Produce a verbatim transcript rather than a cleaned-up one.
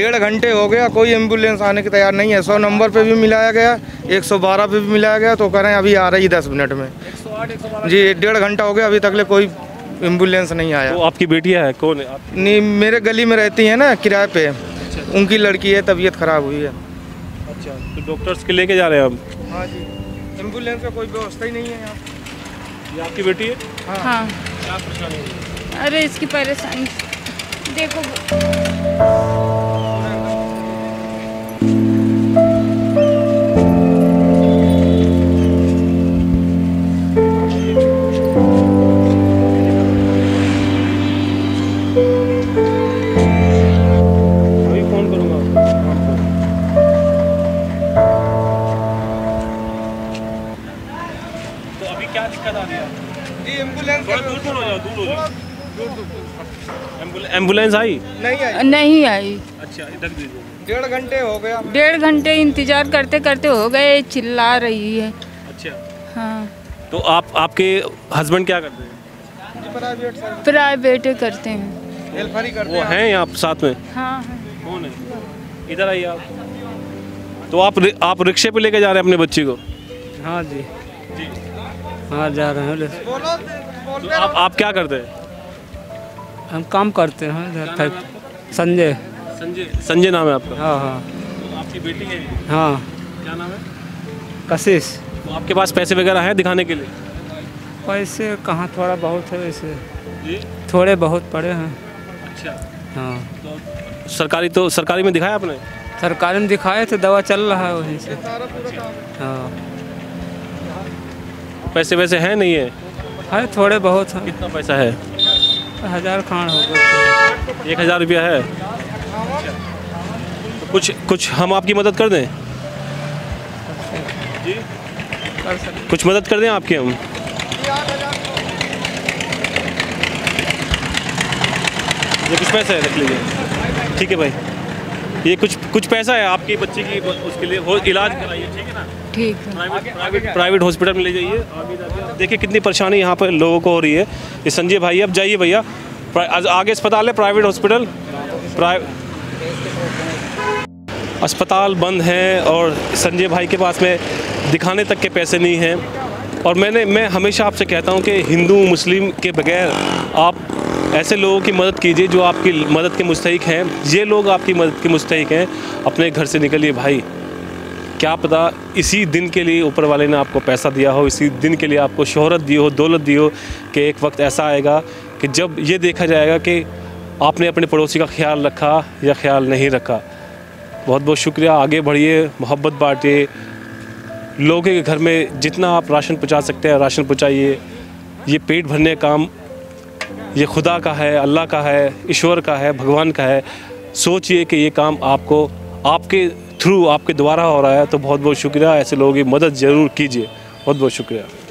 डेढ़ घंटे हो गया, कोई एम्बुलेंस आने की तैयार नहीं है। सौ नंबर पे भी मिलाया गया, एक सौ बारह पे भी मिलाया गया, तो कह रहे हैं अभी आ रही दस मिनट में। जी डेढ़ घंटा हो गया, अभी तक ले कोई एम्बुलेंस नहीं आया। तो आपकी बेटियाँ है कौन है? नहीं, मेरे गली में रहती है ना किराए पे, उनकी लड़की है, तबीयत खराब हुई है। अच्छा, तो डॉक्टर्स के लेके जा रहे हैं हम? हाँ जी, एम्बुलेंस का कोई व्यवस्था ही नहीं है यहाँ। ये आपकी बेटी है? हाँ, हाँ। क्या परेशानी है? अरे इसकी परेशानी देखो। एम्बुलेंस आई नहीं आई? नहीं आई। अच्छा, डेढ़ घंटे हो गया। डेढ़ घंटे इंतजार करते करते हो गए, चिल्ला रही है। अच्छा, हाँ। तो आप आपके हस्बैंड क्या करते हैं? प्राइवेट प्राइवेट करते हैं, हेल्पर ही करते हैं। वो हैं यहाँ साथ में? हाँ, कौन है? इधर आइए आप। तो आप आप रिक्शे पे लेके जा रहे हैं अपने बच्ची को? हाँ जी, हाँ जा रहे हैं। तो आप आप क्या करते हैं? हम काम करते हैं। संजय संजय संजय नाम है आपका? हाँ हाँ। तो आपकी बेटी है? हाँ। क्या नाम है? कशिश। तो आपके पास पैसे वगैरह हैं दिखाने के लिए? पैसे कहाँ, थोड़ा बहुत है वैसे जी? थोड़े बहुत पड़े हैं। अच्छा, हाँ। तो सरकारी तो सरकारी में दिखाया आपने? सरकारी में दिखाए तो दवा चल रहा है वहीं से। हाँ, पैसे वैसे हैं? नहीं है, है थोड़े बहुत हैं। कितना पैसा है? हज़ार खान होगा। एक हज़ार रुपया है। तो कुछ कुछ हम आपकी मदद कर दें जी? कर सकते, कुछ मदद कर दें आपकी हम? ये कुछ पैसा है, रख लीजिए। ठीक है भाई, ये कुछ कुछ पैसा है आपकी बच्ची की, उसके लिए हो इलाज कराइए, ठीक है ना? ठीक है। प्राइवेट प्राइवेट प्राइवेट हॉस्पिटल में ले जाइए। देखिए कितनी परेशानी यहाँ पर लोगों को हो रही है। ये संजय भाई, अब जाइए भैया, आगे अस्पताल है, प्राइवेट हॉस्पिटल, प्राइवेट अस्पताल बंद हैं और संजय भाई के पास में दिखाने तक के पैसे नहीं हैं। और मैंने मैं हमेशा आपसे कहता हूँ कि हिंदू मुस्लिम के बगैर आप ऐसे लोगों की मदद कीजिए जो आपकी मदद के मुस्तहिक हैं। ये लोग आपकी मदद के मुस्तहिक हैं। अपने घर से निकलिए भाई, क्या पता इसी दिन के लिए ऊपर वाले ने आपको पैसा दिया हो, इसी दिन के लिए आपको शोहरत दी हो, दौलत दी हो, कि एक वक्त ऐसा आएगा कि जब ये देखा जाएगा कि आपने अपने पड़ोसी का ख्याल रखा या ख्याल नहीं रखा। बहुत बहुत शुक्रिया। आगे बढ़िए, मोहब्बत बांटिए, लोगों के घर में जितना आप राशन पहुँचा सकते हैं राशन पहुँचाइए। ये पेट भरने का काम ये खुदा का है, अल्लाह का है, ईश्वर का है, भगवान का है। सोचिए कि ये काम आपको आपके थ्रू, आपके द्वारा हो रहा है, तो बहुत बहुत शुक्रिया। ऐसे लोगों की मदद ज़रूर कीजिए। बहुत बहुत शुक्रिया।